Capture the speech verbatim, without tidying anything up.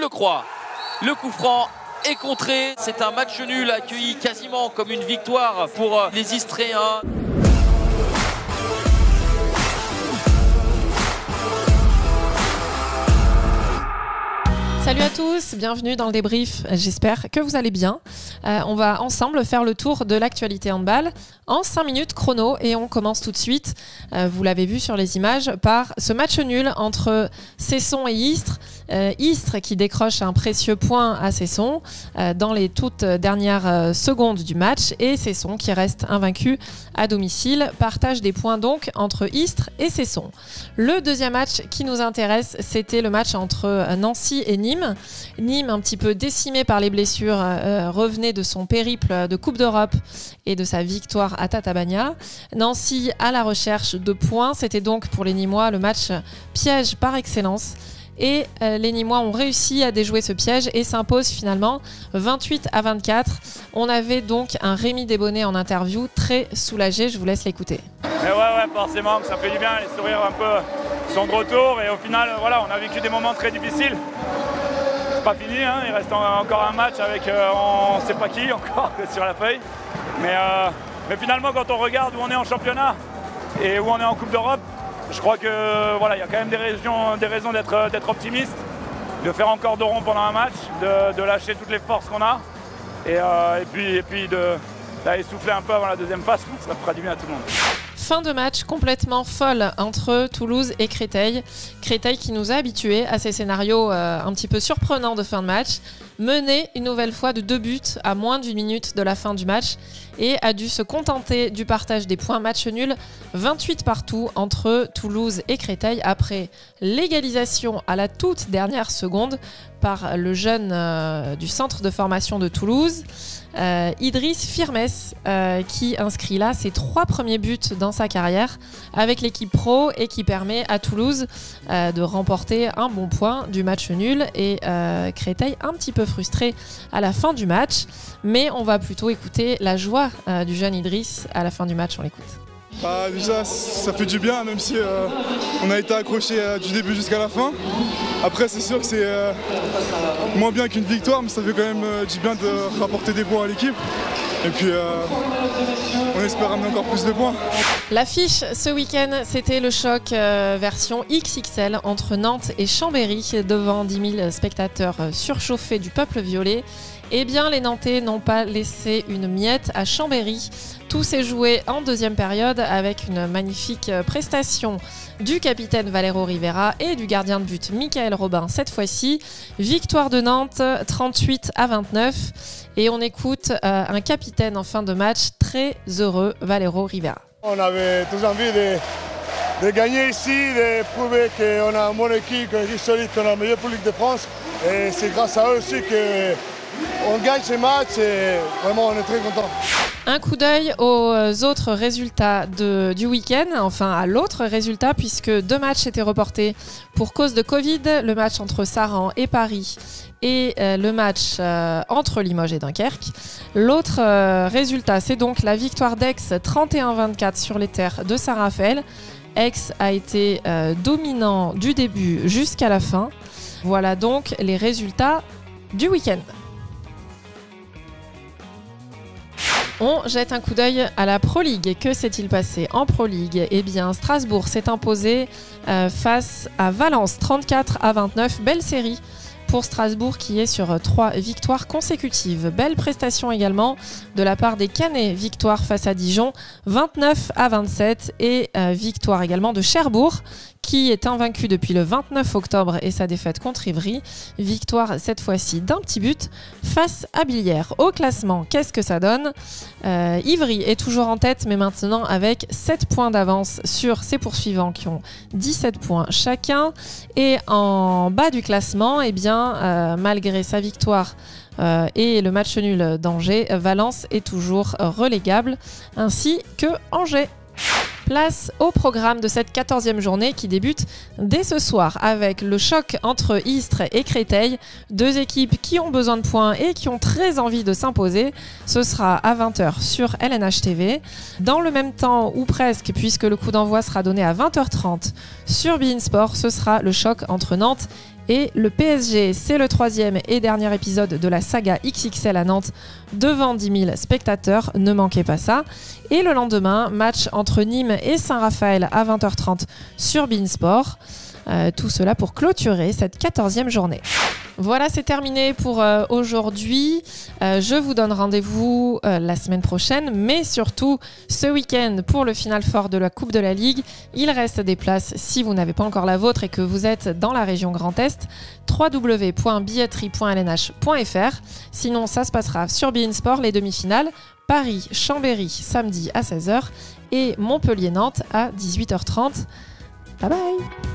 le crois. Le coup franc est contré. C'est un match nul accueilli quasiment comme une victoire pour les Istréens. Salut à tous, bienvenue dans le débrief, j'espère que vous allez bien. Euh, on va ensemble faire le tour de l'actualité handball en cinq minutes chrono et on commence tout de suite, euh, vous l'avez vu sur les images, par ce match nul entre Cesson et Istres. Euh, Istres qui décroche un précieux point à Cesson euh, dans les toutes dernières euh, secondes du match et Cesson qui reste invaincu à domicile. Partage des points donc entre Istres et Cesson. Le deuxième match qui nous intéresse, c'était le match entre Nancy et Nîmes. Nîmes, un petit peu décimé par les blessures, euh, revenait de son périple de Coupe d'Europe et de sa victoire à Tatabanya. Nancy à la recherche de points. C'était donc pour les Nîmois le match piège par excellence. Et euh, les Nîmois ont réussi à déjouer ce piège et s'imposent finalement vingt-huit à vingt-quatre. On avait donc un Rémi Débonnet en interview, très soulagé. Je vous laisse l'écouter. Ouais, ouais, forcément, ça fait du bien. Les sourires un peu sont de retour. Et au final, voilà, on a vécu des moments très difficiles. Pas fini, hein, il reste encore un match avec euh, on sait pas qui encore sur la feuille, mais, euh, mais finalement quand on regarde où on est en championnat et où on est en Coupe d'Europe, je crois que voilà, il y a quand même des, régions, des raisons d'être d'être optimiste, de faire encore deux ronds pendant un match, de, de lâcher toutes les forces qu'on a et, euh, et puis, et puis d'aller souffler un peu avant la deuxième phase, ça fera du bien à tout le monde. Fin de match complètement folle entre Toulouse et Créteil. Créteil qui nous a habitués à ces scénarios euh, un petit peu surprenants de fin de match. Mené une nouvelle fois de deux buts à moins d'une minute de la fin du match et a dû se contenter du partage des points match nul vingt-huit partout entre Toulouse et Créteil après l'égalisation à la toute dernière seconde par le jeune euh, du centre de formation de Toulouse. Euh, Idriss Firmes euh, qui inscrit là ses trois premiers buts dans sa carrière avec l'équipe pro et qui permet à Toulouse euh, de remporter un bon point du match nul et euh, Créteil un petit peu frustré à la fin du match, mais on va plutôt écouter la joie euh, du jeune Idriss à la fin du match, on l'écoute. Bah, déjà ça fait du bien même si euh, on a été accroché euh, du début jusqu'à la fin. Après c'est sûr que c'est euh, moins bien qu'une victoire, mais ça fait quand même euh, du bien de rapporter des points à l'équipe. Et puis euh, on espère ramener encore plus de points. L'affiche ce week-end, c'était le choc euh, version X X L entre Nantes et Chambéry devant dix mille spectateurs surchauffés du peuple violet. Eh bien, les Nantais n'ont pas laissé une miette à Chambéry. Tout s'est joué en deuxième période avec une magnifique prestation du capitaine Valero Rivera et du gardien de but Michael Robin cette fois-ci. Victoire de Nantes, trente-huit à vingt-neuf. Et on écoute euh, un capitaine en fin de match très heureux, Valero Rivera. On avait tous envie de, de gagner ici, de prouver qu'on a une bonne équipe, qu'on est solide, qu'on a la meilleure public de France. Et c'est grâce à eux aussi que... on gagne ces matchs et vraiment on est très contents. Un coup d'œil aux autres résultats de, du week-end, enfin à l'autre résultat puisque deux matchs étaient reportés pour cause de Covid, le match entre Saran et Paris et euh, le match euh, entre Limoges et Dunkerque. L'autre euh, résultat, c'est donc la victoire d'Aix trente et un à vingt-quatre sur les terres de Saint-Raphaël. Aix a été euh, dominant du début jusqu'à la fin. Voilà donc les résultats du week-end. On jette un coup d'œil à la ProLigue. Que s'est-il passé en ProLigue? Eh bien, Strasbourg s'est imposé euh, face à Valence, trente-quatre à vingt-neuf. Belle série pour Strasbourg qui est sur trois victoires consécutives. Belle prestation également de la part des Canets. Victoire face à Dijon, vingt-neuf à vingt-sept. Et euh, victoire également de Cherbourg qui est invaincu depuis le vingt-neuf octobre et sa défaite contre Ivry. Victoire cette fois-ci d'un petit but face à Billière. Au classement, qu'est-ce que ça donne? euh, Ivry est toujours en tête, mais maintenant avec sept points d'avance sur ses poursuivants qui ont dix-sept points chacun. Et en bas du classement, eh bien, euh, malgré sa victoire euh, et le match nul d'Angers, Valence est toujours relégable, ainsi que Angers. Place au programme de cette quatorzième journée qui débute dès ce soir avec le choc entre Istres et Créteil. Deux équipes qui ont besoin de points et qui ont très envie de s'imposer. Ce sera à vingt heures sur L N H T V. Dans le même temps, ou presque, puisque le coup d'envoi sera donné à vingt heures trente sur beIN Sports, ce sera le choc entre Nantes et et le P S G. C'est le troisième et dernier épisode de la saga X X L à Nantes devant dix mille spectateurs. Ne manquez pas ça. Et le lendemain, match entre Nîmes et Saint-Raphaël à vingt heures trente sur beIN Sports. Euh, tout cela pour clôturer cette quatorzième journée. Voilà, c'est terminé pour euh, aujourd'hui. Euh, je vous donne rendez-vous euh, la semaine prochaine, mais surtout ce week-end pour le final fort de la Coupe de la Ligue. Il reste des places si vous n'avez pas encore la vôtre et que vous êtes dans la région Grand Est. w w w point billetterie point l n h point f r. Sinon, ça se passera sur beIN Sports, les demi-finales. Paris, Chambéry, samedi à seize heures et Montpellier-Nantes à dix-huit heures trente. Bye bye!